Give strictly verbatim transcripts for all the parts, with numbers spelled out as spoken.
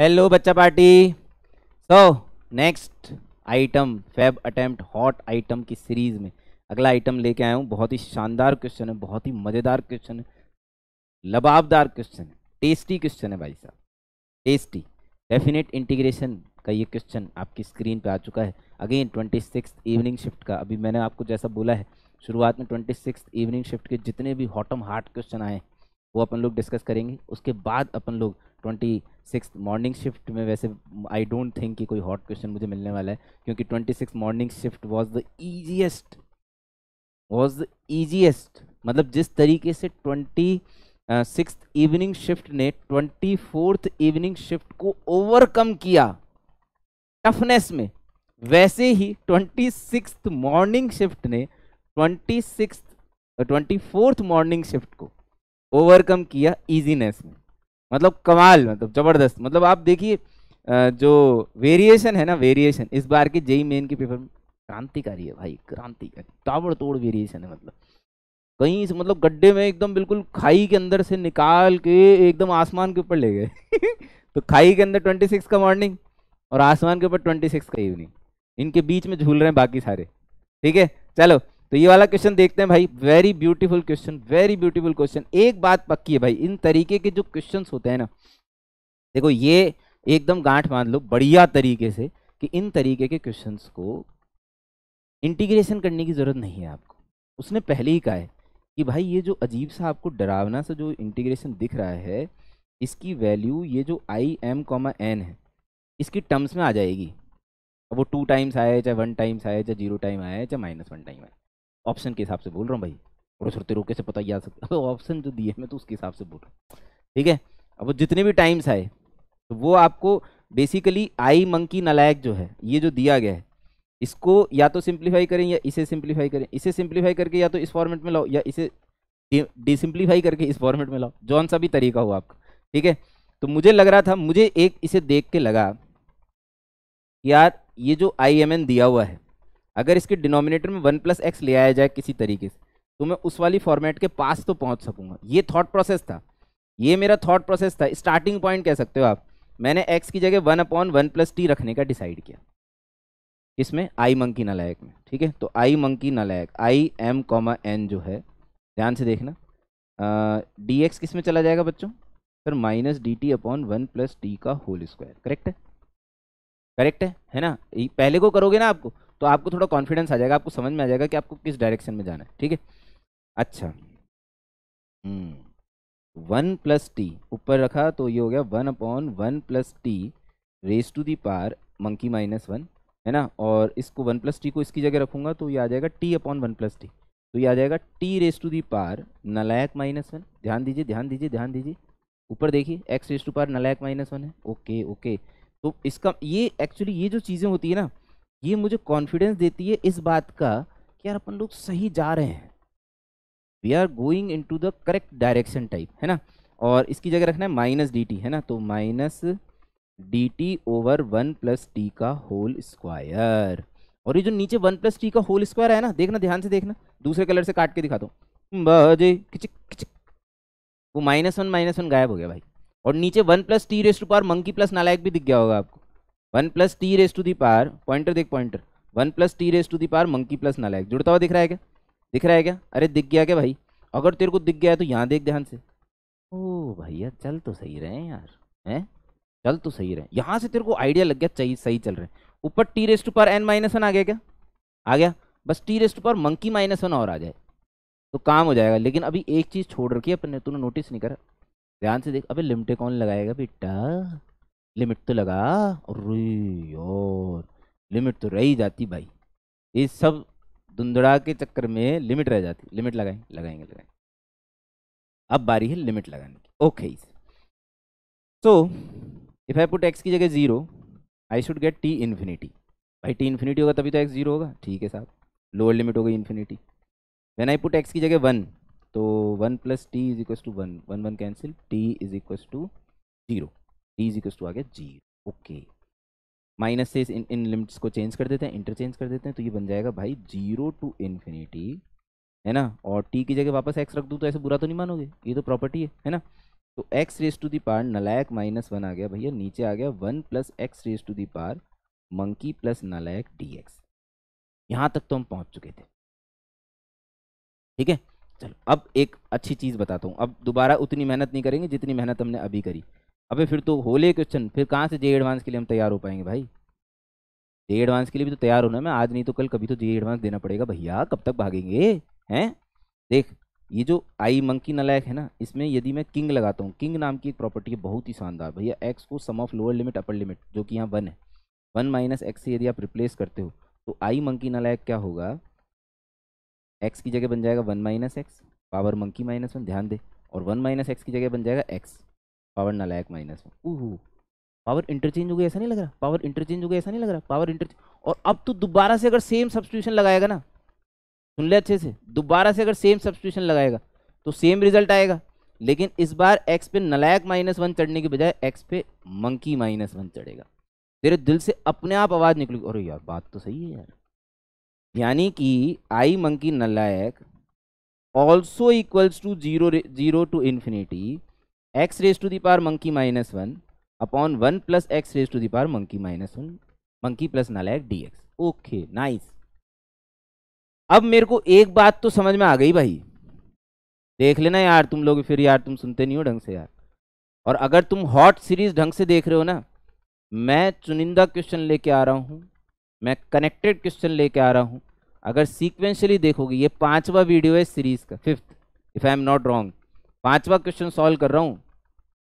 Hello बच्चा party. So next item fab attempt hot item की series में अगला आइटम लेके आया हूँ। बहुत ही शानदार क्वेश्चन है, बहुत ही मज़ेदार क्वेश्चन है, लबाबदार क्वेश्चन है, टेस्टी क्वेश्चन है भाई साहब, टेस्टी। डेफिनेट इंटीग्रेशन का ये क्वेश्चन आपकी स्क्रीन पे आ चुका है। Again twenty six evening shift का, अभी मैंने आपको जैसा बोला है शुरुआत में, ट्वेंटी सिक्स इवनिंग शिफ्ट के जितने भी हॉटम हार्ट क्वेश्चन आए वो अपन लोग डिस्कस करेंगे। उसके बाद अपन लोग ट्वेंटी सिक्स मॉर्निंग शिफ्ट में, वैसे आई डोंट थिंक कि कोई हॉट क्वेश्चन मुझे मिलने वाला है, क्योंकि twenty six morning shift was the easiest was the easiest मतलब जिस तरीके से ट्वेंटी सिक्स इवनिंग शिफ्ट ने ट्वेंटी फोर्थ इवनिंग शिफ्ट को ओवरकम किया टफनेस में, वैसे ही ट्वेंटी सिक्स मॉर्निंग शिफ्ट ने twenty six twenty fourth morning shift को ओवरकम किया ईजीनेस में। मतलब कमाल, मतलब ज़बरदस्त। मतलब आप देखिए जो वेरिएशन है ना, वेरिएशन इस बार के जेई मेन के पेपर में क्रांतिकारी है भाई, क्रांतिकारी, ताबड़तोड़ वेरिएशन है। मतलब कहीं से, मतलब गड्ढे में एकदम बिल्कुल खाई के अंदर से निकाल के एकदम आसमान के ऊपर ले गए तो खाई के अंदर ट्वेंटी सिक्स का मॉर्निंग और आसमान के ऊपर ट्वेंटी सिक्स का इवनिंग, इनके बीच में झूल रहे हैं बाकी सारे। ठीक है, चलो तो ये वाला क्वेश्चन देखते हैं भाई। Very beautiful question, very beautiful question. एक बात पक्की है भाई, इन तरीके के जो क्वेश्चंस होते हैं ना, देखो ये एकदम गांठ मान लो बढ़िया तरीके से कि इन तरीके के क्वेश्चंस को इंटीग्रेशन करने की ज़रूरत नहीं है आपको। उसने पहले ही कहा है कि भाई ये जो अजीब सा आपको डरावना सा जो इंटीग्रेशन दिख रहा है, इसकी वैल्यू ये जो आई एम कॉमा एन है इसकी टर्म्स में आ जाएगी। अब वो टू टाइम्स आए, चाहे वन टाइम्स आए, चाहे जीरो टाइम आए, चाहे माइनस वन टाइम आए, ऑप्शन के हिसाब से बोल रहा हूँ भाई, थोड़े सुरते रोके से पता ही आ सकता है। ऑप्शन जो दिए मैं तो उसके हिसाब से बोल रहा हूँ, ठीक है। अब वो जितने भी टाइम्स आए तो वो आपको बेसिकली आई मंकी नलायक जो है, ये जो दिया गया है इसको या तो सिंप्लीफाई करें या इसे सिंप्लीफाई करें, इसे सिंप्लीफाई करके या तो इस फॉर्मेट में लाओ या इसे डिसिम्प्लीफाई करके इस फॉर्मेट में लाओ, जौन सा भी तरीका हो आपका, ठीक है। तो मुझे लग रहा था, मुझे एक इसे देख के लगा यार ये जो आई एम एन दिया हुआ है, अगर इसके डिनोमिनेटर में वन प्लस एक्स ले आया जाए किसी तरीके से तो मैं उस वाली फॉर्मेट के पास तो पहुंच सकूंगा। ये थॉट प्रोसेस था, ये मेरा थॉट प्रोसेस था, स्टार्टिंग पॉइंट कह सकते हो आप। मैंने एक्स की जगह one upon one plus T रखने का डिसाइड किया, इसमें आई मंकी नालायक में, ठीक है। तो आई मंकी नालायक आई एम कॉमा एन जो है, ध्यान से देखना, डी एक्स किस में चला जाएगा बच्चों? फिर minus D T upon one plus T का होल स्क्वायर। करेक्ट है, करेक्ट है, है ना। पहले को करोगे ना आपको तो आपको थोड़ा कॉन्फिडेंस आ जाएगा, आपको समझ में आ जाएगा कि आपको किस डायरेक्शन में जाना है, ठीक है। अच्छा, वन प्लस टी ऊपर रखा तो ये हो गया one upon one plus T raise to the power monkey minus one, है ना। और इसको वन प्लस टी को इसकी जगह रखूंगा तो ये आ जाएगा T upon one plus T, तो ये आ जाएगा T raise to the power नलायक माइनस वन। ध्यान दीजिए, ध्यान दीजिए, ध्यान दीजिए, ऊपर देखिए, एक्स रेस टू पार नलायक माइनस वन है। ओके ओके, तो इसका ये एक्चुअली ये जो चीज़ें होती है ना, ये मुझे कॉन्फिडेंस देती है इस बात का कि यार अपन लोग सही जा रहे हैं, we are going into the correct direction type, है ना। और इसकी जगह रखना है माइनस डी टी, है ना। तो minus D T over one plus T का होल स्क्वायर, और ये जो नीचे वन प्लस टी का होल स्क्वायर है ना, देखना ध्यान से देखना, दूसरे कलर से काट के दिखाता हूँ, वो माइनस वन माइनस वन गायब हो गया भाई, और नीचे one plus T raise to power monkey plus नालायक भी दिख गया होगा आपको, one plus T raise to the power, pointer देख pointer, one plus T raise to the power monkey plus नालायक जुड़ता हुआ दिख रहा है क्या? दिख रहा है क्या? अरे दिख गया क्या भाई? अगर तेरे को दिख गया है तो यहाँ देख ध्यान से। ओ भैया चल तो सही रहे हैं यार, हैं चल तो सही रहे हैं। यहाँ से तेरे को आइडिया लग गया चाहिए सही चल रहे हैं। ऊपर T raise to power N minus one आ गया क्या? आ गया, बस T raise to power monkey minus one और आ जाए तो काम हो जाएगा। लेकिन अभी एक चीज़ छोड़ रखी है अपन ने, तूने नोटिस नहीं करा, ध्यान से देख। अबे लिमिट कौन लगाएगा बेटा? लिमिट तो लगा, अरे और लिमिट तो रही जाती भाई, इस सब धुंधड़ा के चक्कर में लिमिट रह जाती। लिमिट लगाएंगे लगाएंगे लगाएंगे अब बारी है लिमिट लगाने की। Okay, so if I put X की जगह zero I should get T infinity. भाई टी इन्फिनिटी होगा तभी तो एक्स जीरो होगा, ठीक है साहब, लोअर लिमिट हो गई infinity. When I put X की जगह वन तो one plus T is equal to one, one one cancel, T is equal to zero, टू आ गया जीरो। ओके, माइनस से इन इन लिमिट्स को चेंज कर देते हैं, इंटरचेंज कर देते हैं, तो ये बन जाएगा भाई जीरो टू इन्फिनिटी, है ना। और टी की जगह वापस एक्स रख दूँ तो ऐसे बुरा तो नहीं मानोगे, ये तो प्रॉपर्टी है, है ना। तो X raise to the power नलायक माइनस वन आ गया भैया, नीचे आ गया one plus x raise to the power monkey plus नलायक डी एक्स। यहाँ तक तो हम पहुँच चुके थे, ठीक है। चलो अब एक अच्छी चीज़ बताता हूँ, अब दोबारा उतनी मेहनत नहीं करेंगे जितनी मेहनत हमने अभी करी। अबे फिर तो होले क्वेश्चन, फिर कहाँ से जे एडवांस के लिए हम तैयार हो पाएंगे भाई। जे एडवांस के लिए भी तो तैयार होना है, मैं आज नहीं तो कल कभी तो जे एडवांस देना पड़ेगा भैया, कब तक भागेंगे हैं। देख ये जो आई मंकी नलायक है ना, इसमें यदि मैं किंग लगाता हूँ, किंग नाम की एक प्रॉपर्टी है बहुत ही शानदार भैया। एक्स को sum of lower limit upper limit जो कि यहाँ वन है, वन माइनस एक्स से यदि आप रिप्लेस करते हो तो आई मंकी नलायक क्या होगा, एक्स की जगह बन जाएगा one minus x power monkey minus one, ध्यान दे, और वन माइनस एक्स की जगह बन जाएगा एक्स पावर नलायक minus one. Oh power interchange हो गया, ऐसा नहीं लग रहा, पावर इंटरचेंज हो गया, ऐसा नहीं लग रहा, पावर इंटरचेंज। और अब तो दोबारा से अगर सेम सब्स्टिट्यूशन लगाएगा ना, सुन ले अच्छे से, दोबारा से अगर सेम सब्स्टिट्यूशन लगाएगा तो सेम रिजल्ट आएगा, लेकिन इस बार एक्स पे नलायक माइनस वन चढ़ने के बजाय एक्स पे मंकी माइनस वन चढ़ेगा। तेरे दिल से अपने आप आवाज़ निकलेगी, अरे यार बात तो सही है यार। यानी कि आई मंकी नलायक also equals to zero zero to infinity x raise to the power monkey minus one upon one plus x raise to the power monkey minus one monkey plus नलायक डी एक्स। ओके नाइस, अब मेरे को एक बात तो समझ में आ गई भाई। देख लेना यार तुम लोग, फिर यार तुम सुनते नहीं हो ढंग से यार। और अगर तुम हॉट सीरीज ढंग से देख रहे हो ना, मैं चुनिंदा क्वेश्चन लेके आ रहा हूँ, मैं कनेक्टेड क्वेश्चन लेके आ रहा हूँ। अगर सीक्वेंशियली देखोगे ये पांचवा वीडियो है सीरीज़ का, fifth if I am not wrong, पांचवा क्वेश्चन सॉल्व कर रहा हूँ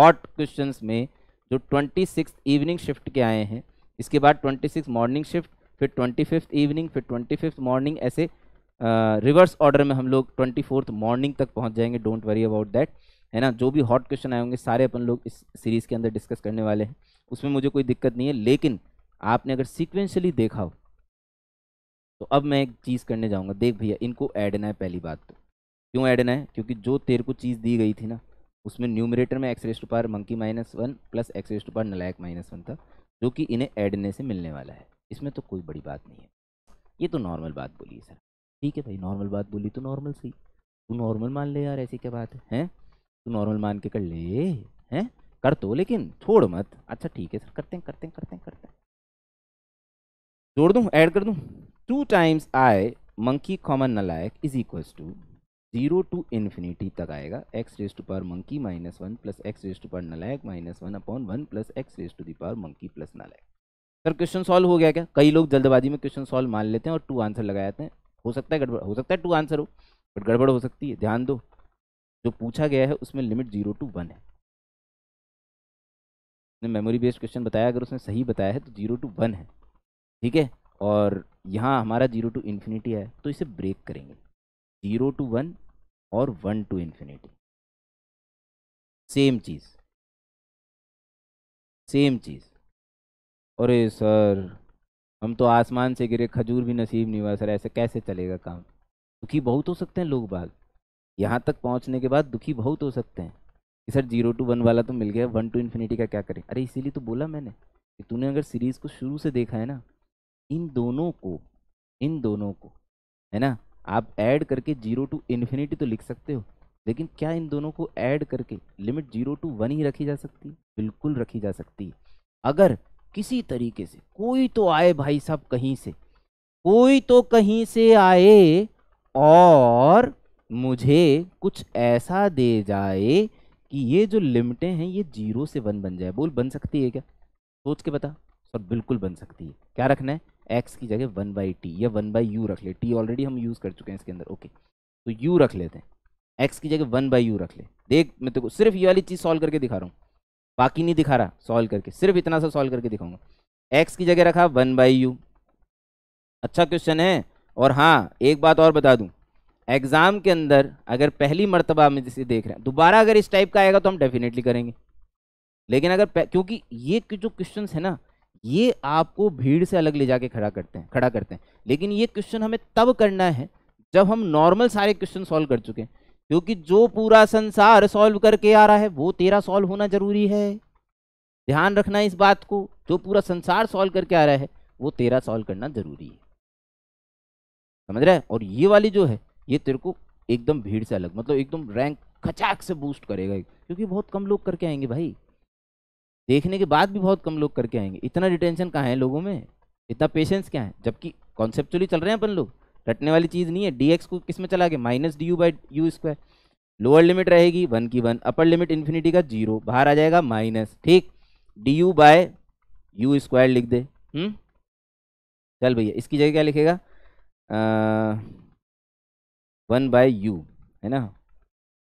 हॉट क्वेश्चंस में, जो ट्वेंटी सिक्स इवनिंग शिफ्ट के आए हैं, इसके बाद ट्वेंटी सिक्स मॉर्निंग शिफ्ट, फिर ट्वेंटी फिफ्थ इवनिंग, फिर ट्वेंटी फिफ्थ मॉर्निंग, ऐसे रिवर्स ऑर्डर में हम लोग ट्वेंटी फोर्थ मॉर्निंग तक पहुँच जाएंगे। डोंट वरी अबाउट दैट, है ना। जो भी हॉट क्वेश्चन आए होंगे सारे अपन लोग इस सीरीज़ के अंदर डिस्कस करने वाले हैं, उसमें मुझे कोई दिक्कत नहीं है। लेकिन आपने अगर सीक्वेंशियली देखा हो तो अब मैं एक चीज़ करने जाऊंगा। देख भैया इनको ऐड ना है, पहली बात तो क्यों ऐड ना है, क्योंकि जो तेरे को चीज़ दी गई थी ना उसमें न्यूमरेटर में x raise to power monkey minus one plus x raise to power नलायक माइनस वन था, जो कि इन्हें ऐडने से मिलने वाला है। इसमें तो कोई बड़ी बात नहीं है, ये तो नॉर्मल बात बोली है सर। ठीक है भाई, नॉर्मल बात बोली तो नॉर्मल सही, तू नॉर्मल मान ले यार, ऐसी क्या बात है, हैं तू नॉर्मल मान के कर ले, हैं कर तो, लेकिन छोड़ मत। अच्छा ठीक है सर, करते हैं करते हैं करते हैं करते हैं जोड़ दूँ, ऐड कर दूँ। Two times I monkey common नलायक is equals to zero to infinity तक आएगा x raise to power monkey minus one plus x raise to power नलायक minus one upon one plus x raise to the power monkey plus नलायक। Sir question solve हो गया क्या? कई लोग जल्दबाजी में क्वेश्चन सॉल्व मान लेते हैं और टू आंसर लगा जाते हैं। हो सकता है गड़बड़, हो सकता है टू आंसर हो, बट गड़बड़ हो सकती है। ध्यान दो, जो पूछा गया है उसमें लिमिट जीरो टू वन है। मेमोरी बेस्ड क्वेश्चन बताया, अगर उसने सही बताया है तो जीरो टू वन है, ठीक है। और यहाँ हमारा जीरो टू इन्फिनिटी है, तो इसे ब्रेक करेंगे जीरो टू वन और वन टू इन्फिनिटी। सेम चीज़ सेम चीज़। अरे सर हम तो आसमान से गिरे, खजूर भी नसीब नहीं हुआ सर, ऐसे कैसे चलेगा काम। दुखी बहुत हो सकते हैं लोग बाग, यहाँ तक पहुँचने के बाद दुखी बहुत हो सकते हैं कि सर जीरो टू वन वाला तो मिल गया, वन टू इन्फिनिटी का क्या करें। अरे इसीलिए तो बोला मैंने कि तूने अगर सीरीज़ को शुरू से देखा है ना, इन दोनों को इन दोनों को है ना आप ऐड करके जीरो टू इन्फिनिटी तो लिख सकते हो, लेकिन क्या इन दोनों को ऐड करके लिमिट जीरो टू वन ही रखी जा सकती है? बिल्कुल रखी जा सकती है। अगर किसी तरीके से कोई तो आए भाई साहब, कहीं से कोई तो कहीं से आए और मुझे कुछ ऐसा दे जाए कि ये जो लिमिटें हैं ये जीरो से वन बन जाए। बोल बन सकती है क्या? सोच के बता। सर बिल्कुल बन सकती है। क्या रखना है? एक्स की जगह वन बाई टी या वन बाई यू रख ले। टी ऑलरेडी हम यूज़ कर चुके हैं इसके अंदर। ओके तो यू रख लेते हैं, एक्स की जगह वन बाई यू रख ले। देख मैं तेरे को सिर्फ ये वाली चीज़ सॉल्व करके दिखा रहा हूँ, बाकी नहीं दिखा रहा, सॉल्व करके सिर्फ इतना सा सॉल्व करके दिखाऊंगा। एक्स की जगह रखा वन बाई यू। अच्छा क्वेश्चन है। और हाँ एक बात और बता दूँ, एग्ज़ाम के अंदर अगर पहली मरतबा हम जिसे देख रहे हैं, दोबारा अगर इस टाइप का आएगा तो हम डेफिनेटली करेंगे। लेकिन अगर, क्योंकि ये जो क्वेश्चन है ना ये आपको भीड़ से अलग ले जाके खड़ा करते हैं खड़ा करते हैं लेकिन ये क्वेश्चन हमें तब करना है जब हम नॉर्मल सारे क्वेश्चन सॉल्व कर चुके हैं, क्योंकि जो पूरा संसार सॉल्व करके आ रहा है वो तेरा सॉल्व होना जरूरी है। ध्यान रखना इस बात को, जो पूरा संसार सॉल्व करके आ रहा है वो तेरा सॉल्व करना जरूरी है, समझ रहा है। और ये वाली जो है ये तेरे को एकदम भीड़ से अलग, मतलब एकदम रैंक खचाक से बूस्ट करेगा, क्योंकि बहुत कम लोग करके आएंगे भाई, देखने के बाद भी बहुत कम लोग करके आएंगे। इतना डिटेंशन कहाँ है लोगों में, इतना पेशेंस क्या है, जबकि कॉन्सेप्चुअली चल रहे हैं अपन लोग, रटने वाली चीज़ नहीं है। डी एक्स को किस में चला गया, minus d u by u square, lower limit रहेगी वन की वन, अपर लिमिट इन्फिनिटी का जीरो, बाहर आ जाएगा माइनस, ठीक, d u by u square लिख दे। हम्म, चल भैया इसकी जगह क्या लिखेगा, वन बाय यू है ना,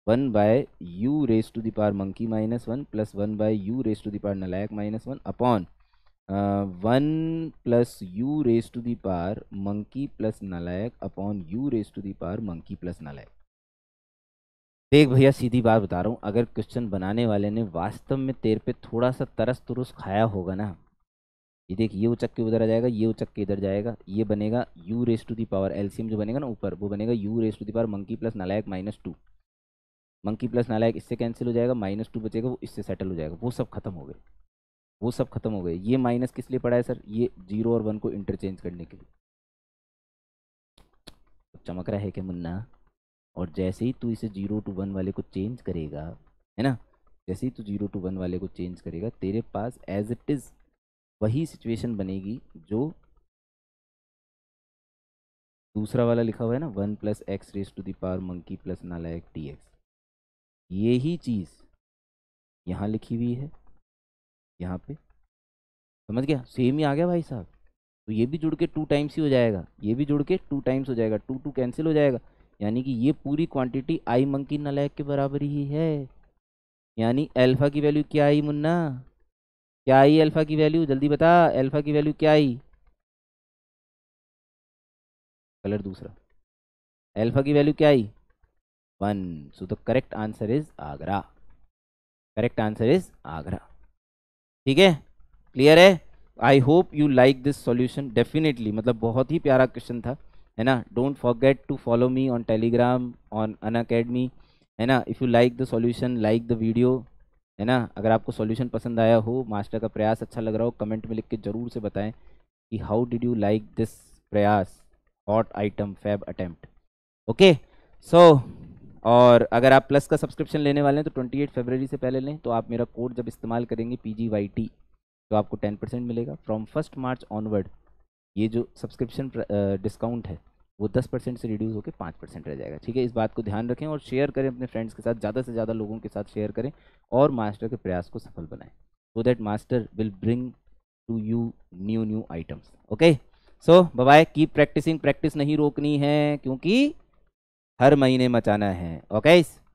one by u raise to the power monkey minus one plus one by u raise to the power नलायक minus one upon one plus u raise to the power monkey plus नलायक upon u raise to the power monkey plus नलायक। देख भैया सीधी बात बता रहा हूँ, अगर क्वेश्चन बनाने वाले ने वास्तव में तेरे पे थोड़ा सा तरस तुरुस खाया होगा ना, ये देख ये उचक के उधर आ जाएगा, ये उचक के इधर जाएगा, ये बनेगा u raise to the power, LCM जो बनेगा ना ऊपर वो बनेगा u raise to the power monkey plus नालायक माइनस टू, मंकी प्लस नालायक इससे कैंसिल हो जाएगा, माइनस टू बचेगा वो इससे सेटल हो जाएगा, वो सब खत्म हो गए, वो सब खत्म हो गए। ये माइनस किस लिए पड़ा है सर, ये जीरो और वन को इंटरचेंज करने के लिए। चमक रहा है कि मुन्ना, और जैसे ही तू इसे जीरो टू वन वाले को चेंज करेगा है ना, जैसे ही तू जीरो टू वन वाले को चेंज करेगा तेरे पास एज इट इज़ वही सिचुएशन बनेगी जो दूसरा वाला लिखा हुआ है ना, one plus x raise to the power monkey plus नालायक डी एक्स। यही चीज़ यहाँ लिखी हुई है, यहाँ पे समझ गया, सेम ही आ गया भाई साहब। तो ये भी जुड़ के टू टाइम्स ही हो जाएगा, ये भी जुड़ के टू टाइम्स हो जाएगा, टू टू कैंसिल हो जाएगा, यानी कि ये पूरी क्वांटिटी आई मंकी नालायक के बराबर ही है। यानी अल्फा की वैल्यू क्या आई मुन्ना, क्या आई अल्फा की वैल्यू, जल्दी बता अल्फा की वैल्यू क्या आई, कलर दूसरा, अल्फा की वैल्यू क्या आई, one. So the correct answer is Agra, correct answer is Agra. ठीक है, क्लियर है। I hope you like this solution, definitely, मतलब बहुत ही प्यारा क्वेश्चन था है ना। Don't forget to follow me on Telegram, on Unacademy है ना। If you like the solution, like the video है ना। अगर आपको सॉल्यूशन पसंद आया हो, मास्टर का प्रयास अच्छा लग रहा हो, कमेंट में लिख के ज़रूर से बताएं कि how did you like this प्रयास hot item fab attempt. Okay so, और अगर आप प्लस का सब्सक्रिप्शन लेने वाले हैं तो अट्ठाईस फरवरी से पहले लें, तो आप मेरा कोड जब इस्तेमाल करेंगे पी जी वाई टी तो आपको टेन परसेंट मिलेगा। फ्रॉम फर्स्ट मार्च ऑनवर्ड ये जो सब्सक्रिप्शन डिस्काउंट है वो दस परसेंट से रिड्यूस होकर पाँच परसेंट रह जाएगा। ठीक है, इस बात को ध्यान रखें और शेयर करें अपने फ्रेंड्स के साथ, ज़्यादा से ज़्यादा लोगों के साथ शेयर करें और मास्टर के प्रयास को सफल बनाएं, so that master will bring to you new new items. Okay so bye bye, keep practising, practice नहीं रोकनी है क्योंकि हर महीने मचाना है। Okay okay?